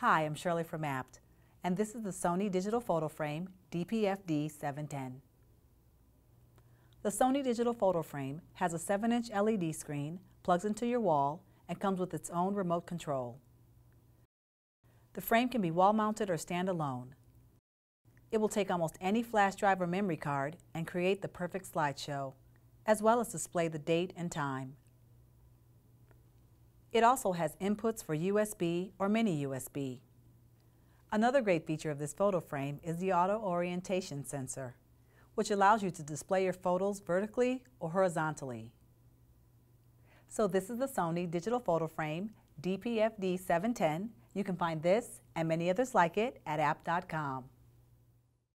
Hi, I'm Shirley from Abt, and this is the Sony Digital Photo Frame DPFD710. The Sony Digital Photo Frame has a 7-inch LED screen, plugs into your wall, and comes with its own remote control. The frame can be wall-mounted or stand-alone. It will take almost any flash drive or memory card and create the perfect slideshow, as well as display the date and time. It also has inputs for USB or mini USB. Another great feature of this photo frame is the auto orientation sensor, which allows you to display your photos vertically or horizontally. So this is the Sony Digital Photo Frame DPFD710. You can find this and many others like it at abt.com.